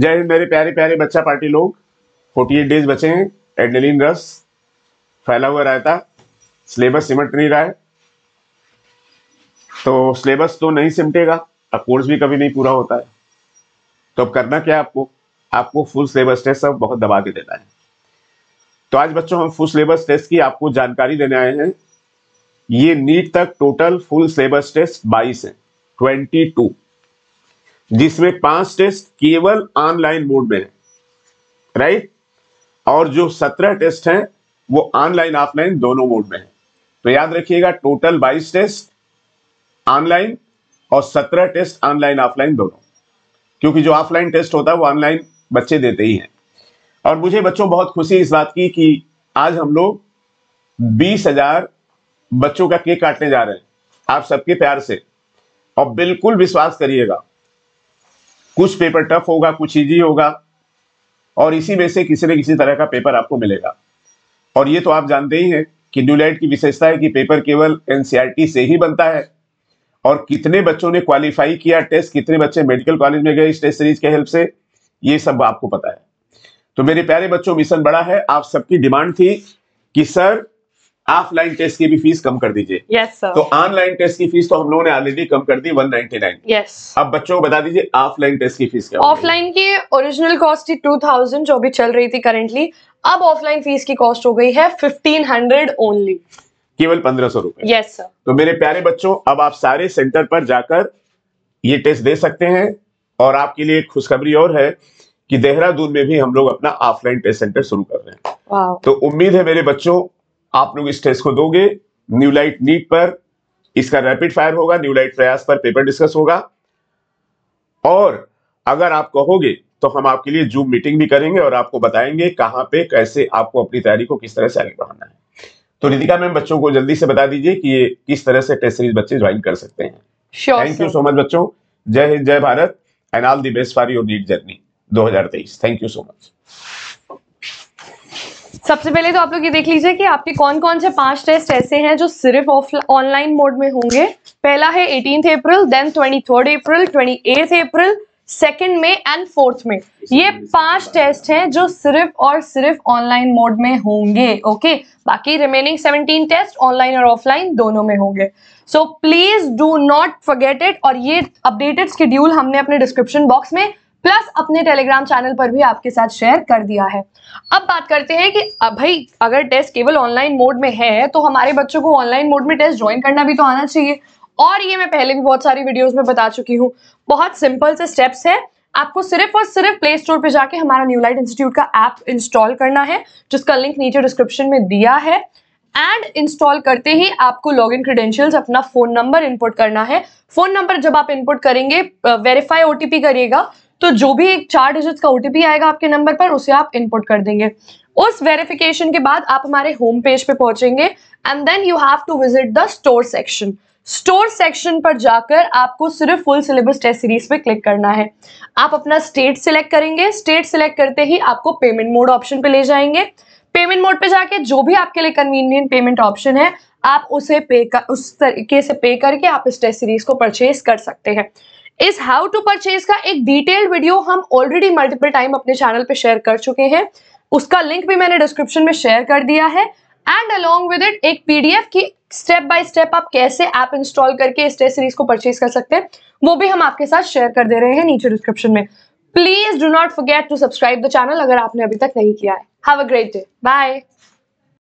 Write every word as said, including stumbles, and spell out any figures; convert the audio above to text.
जय हिंद मेरे प्यारे प्यारे बच्चा पार्टी लोग। अड़तालीस डेज बचे हैं। एड्रेनलिन रस फैला हुआ रहता, सिलेबस सिमट नहीं रहा है, तो सिलेबस तो नहीं सिमटेगा, अब कोर्स भी कभी नहीं पूरा होता है। तो अब करना क्या है आपको, आपको फुल सिलेबस टेस्ट सब बहुत दबा के देना है। तो आज बच्चों हम फुल सिलेबस टेस्ट की आपको जानकारी देने आए हैं। ये नीट तक टोटल फुल सिलेबस टेस्ट बाईस है, बाईस, जिसमें पांच टेस्ट केवल ऑनलाइन मोड में है, राइट, और जो सत्रह टेस्ट हैं वो ऑनलाइन ऑफलाइन दोनों मोड में है। तो याद रखिएगा टोटल बाईस टेस्ट ऑनलाइन और सत्रह टेस्ट ऑनलाइन ऑफलाइन दोनों, क्योंकि जो ऑफलाइन टेस्ट होता है वो ऑनलाइन बच्चे देते ही हैं। और मुझे बच्चों बहुत खुशी इस बात की कि आज हम लोग बीस हजार बच्चों का केक काटने जा रहे हैं आप सबके प्यार से। और बिल्कुल विश्वास करिएगा कुछ पेपर टफ होगा, कुछ इजी होगा, और इसी में से किसी न किसी तरह का पेपर आपको मिलेगा। और ये तो आप जानते ही हैं कि न्यू लाइट की विशेषता है कि पेपर केवल एनसीईआरटी से ही बनता है। और कितने बच्चों ने क्वालिफाई किया टेस्ट, कितने बच्चे मेडिकल कॉलेज में गए इस टेस्ट सीरीज के हेल्प से, ये सब आपको पता है। तो मेरे प्यारे बच्चों मिशन बड़ा है। आप सबकी डिमांड थी कि सर ऑफलाइन टेस्ट की भी फीस कम कर दीजिए। yes, तो ऑनलाइन टेस्ट की फीस तो हम लोगों ने ऑलरेडी कम कर दी वन नाइन्टी नाइन। yes. अब बच्चों को बता दीजिए ऑफलाइन टेस्ट की फीस क्या? ऑफलाइन की ओरिजिनल कॉस्ट थी टू थाउजेंड, जो भी चल रही थी करेंटली। अब ऑफलाइन फीस की कॉस्ट हो गई है फिफ्टीन हंड्रेड ओनली, केवल पंद्रह सौ रुपए। Yes sir. तो मेरे प्यारे बच्चों अब आप सारे सेंटर पर जाकर ये टेस्ट दे सकते हैं। और आपके लिए खुशखबरी और है कि देहरादून में भी हम लोग अपना ऑफलाइन टेस्ट सेंटर शुरू कर रहे हैं। तो उम्मीद है मेरे बच्चों आप लोग इस टेस्ट को दोगे। न्यू लाइट नीट पर इसका रैपिड फायर होगा, न्यू लाइट प्रयास पर पेपर डिस्कस होगा, और अगर आप कहोगे तो हम आपके लिए जूम मीटिंग भी करेंगे और आपको बताएंगे कहाँ पे कैसे आपको अपनी तैयारी को किस तरह से आगे बढ़ाना है। तो रितिका मैम बच्चों को जल्दी से बता दीजिए कि ये किस तरह से टेस्ट सीरीज बच्चे ज्वाइन कर सकते हैं। थैंक यू सो मच बच्चों। जय हिंद, जय Bharat, and all the best for your NEET journey दो हजार तेईस। Thank you so much. सबसे पहले तो आप लोग ये देख लीजिए कि आपके कौन कौन से पांच टेस्ट ऐसे हैं जो सिर्फ ऑनलाइन मोड में होंगे। पहला है अठारह अप्रैल, देन तेईस अप्रैल, अट्ठाईस अप्रैल, सेकंड में एंड फोर्थ में। ये पांच टेस्ट हैं जो सिर्फ और सिर्फ ऑनलाइन मोड में होंगे। ओके, बाकी रिमेनिंग सत्रह टेस्ट ऑनलाइन और ऑफलाइन दोनों में होंगे। So please do not forget it. और ये अपडेटेड शेड्यूल हमने अपने डिस्क्रिप्शन बॉक्स में प्लस अपने टेलीग्राम चैनल पर भी आपके साथ शेयर कर दिया है। अब बात करते हैं कि भाई अगर टेस्ट केवल ऑनलाइन मोड में है तो हमारे बच्चों को ऑनलाइन मोड में टेस्ट ज्वाइन करना भी तो आना चाहिए। और ये मैं पहले भी बहुत सारी वीडियोस में बता चुकी हूँ। बहुत सिंपल से स्टेप्स है। आपको सिर्फ और सिर्फ प्ले स्टोर पर जाके हमारा न्यू लाइट इंस्टीट्यूट का ऐप इंस्टॉल करना है, जिसका लिंक नीचे डिस्क्रिप्शन में दिया है। एंड इंस्टॉल करते ही आपको लॉगिन क्रेडेंशियल्स, अपना फोन नंबर इनपुट करना है। फोन नंबर जब आप इनपुट करेंगे, वेरीफाई ओटीपी करिएगा, तो जो भी एक चार डिजिट का ओटीपी आएगा आपके नंबर पर, उसे आप इनपुट कर देंगे। उस वेरिफिकेशन के बाद आप हमारे होम पेज पे पहुंचेंगे and then you have to visit the store section. Store section पर जाकर आपको सिर्फ फुल सिलेबस टेस्ट सीरीज पे क्लिक करना है। आप अपना स्टेट सिलेक्ट करेंगे। स्टेट सिलेक्ट करते ही आपको पेमेंट मोड ऑप्शन पे ले जाएंगे। पेमेंट मोड पे जाके जो भी आपके लिए कन्वीनियंट पेमेंट ऑप्शन है आप उसे पे कर, उस तरीके से पे करके आप इस टेस्ट सीरीज को परचेज कर सकते हैं। इस हाउ टू परचेज का एक डिटेल्ड वीडियो हम ऑलरेडी मल्टीपल टाइम अपने चैनल पे शेयर कर चुके हैं। उसका लिंक भी मैंने डिस्क्रिप्शन में शेयर कर दिया है। एंड अलोंग विद इट एक पीडीएफ की स्टेप बाय स्टेप आप कैसे ऐप इंस्टॉल करके इस टेस्ट सीरीज को परचेज कर सकते हैं, वो भी हम आपके साथ शेयर कर दे रहे हैं नीचे डिस्क्रिप्शन में। Please do not forget to subscribe the channel अगर आपने अभी तक नहीं किया है। Have a great day, bye.